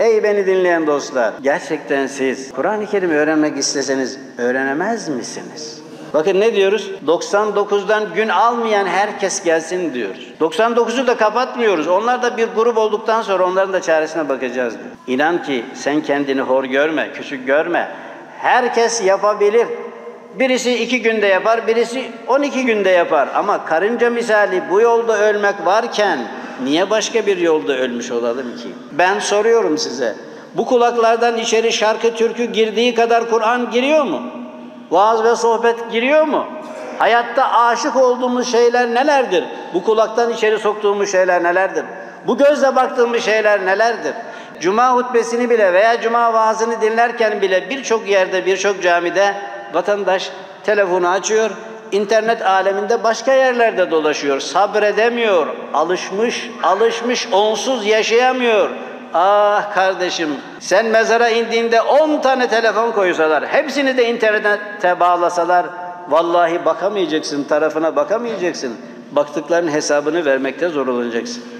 Ey beni dinleyen dostlar, gerçekten siz Kur'an-ı Kerim'i öğrenmek isteseniz öğrenemez misiniz? Bakın ne diyoruz? 99'dan gün almayan herkes gelsin diyoruz. 99'u da kapatmıyoruz. Onlar da bir grup olduktan sonra onların da çaresine bakacağız diyor. İnan ki sen kendini hor görme, küçük görme. Herkes yapabilir. Birisi 2 günde yapar, birisi 12 günde yapar. Ama karınca misali bu yolda ölmek varken niye başka bir yolda ölmüş olalım ki? Ben soruyorum size. Bu kulaklardan içeri şarkı türkü girdiği kadar Kur'an giriyor mu? Vaaz ve sohbet giriyor mu? Hayatta aşık olduğumuz şeyler nelerdir? Bu kulaktan içeri soktuğumuz şeyler nelerdir? Bu gözle baktığımız şeyler nelerdir? Cuma hutbesini bile veya cuma vaazını dinlerken bile birçok yerde, birçok camide vatandaş telefonu açıyor, internet aleminde başka yerlerde dolaşıyor, sabredemiyor, alışmış, onsuz yaşayamıyor. Ah kardeşim, sen mezara indiğinde 10 tane telefon koysalar, hepsini de internete bağlasalar, vallahi bakamayacaksın, tarafına bakamayacaksın, baktıklarının hesabını vermekte zor olacaksın.